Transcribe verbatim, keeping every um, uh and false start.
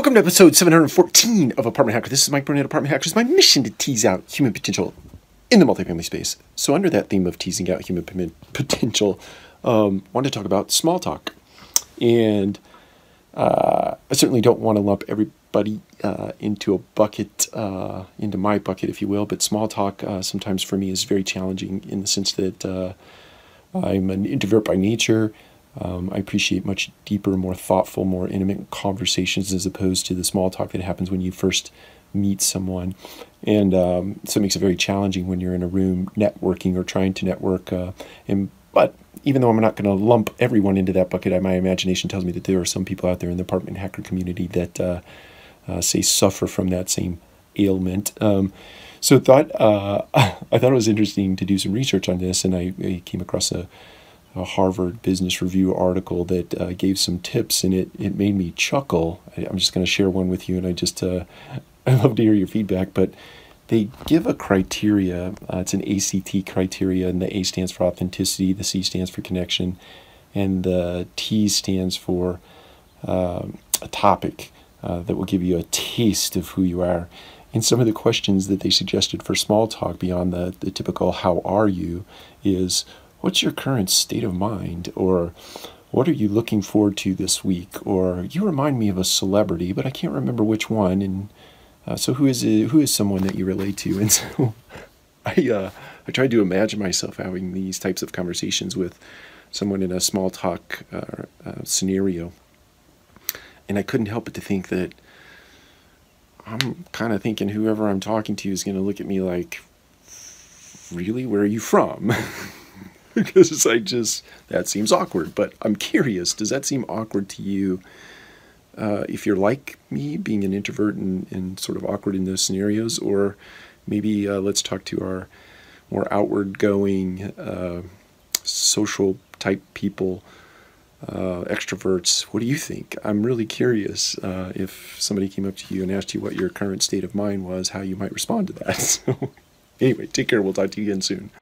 Welcome to episode seven hundred fourteen of Apartment Hacker. This is Mike Burnett, Apartment Hacker. It's my mission to tease out human potential in the multifamily space. So under that theme of teasing out human potential, um, I wanted to talk about small talk. And uh, I certainly don't want to lump everybody uh, into a bucket, uh, into my bucket, if you will. But small talk uh, sometimes for me is very challenging in the sense that uh, I'm an introvert by nature. Um, I appreciate much deeper, more thoughtful, more intimate conversations as opposed to the small talk that happens when you first meet someone. And um, so it makes it very challenging when you're in a room networking or trying to network. Uh, and But even though I'm not going to lump everyone into that bucket, I, my imagination tells me that there are some people out there in the apartment hacker community that, uh, uh, say, suffer from that same ailment. Um, so thought, uh, I thought it was interesting to do some research on this, and I, I came across a a Harvard Business Review article that uh, gave some tips, and it, it made me chuckle. I, I'm just going to share one with you, and I just uh, I love to hear your feedback. But they give a criteria. Uh, it's an A C T criteria, and the A stands for authenticity, the C stands for connection, and the T stands for um, a topic uh, that will give you a taste of who you are. And some of the questions that they suggested for small talk beyond the, the typical how are you is, what's your current state of mind? Or what are you looking forward to this week? Or you remind me of a celebrity, but I can't remember which one. And uh, so who is it, who is someone that you relate to? And so I, uh, I tried to imagine myself having these types of conversations with someone in a small talk uh, uh, scenario. And I couldn't help but to think that I'm kind of thinking whoever I'm talking to is going to look at me like, really, where are you from? Because I just, that seems awkward, but I'm curious, does that seem awkward to you? Uh, if you're like me, being an introvert and, and sort of awkward in those scenarios, or maybe uh, let's talk to our more outward going, uh, social type people, uh, extroverts. What do you think? I'm really curious uh, if somebody came up to you and asked you what your current state of mind was, how you might respond to that. So anyway, take care. We'll talk to you again soon.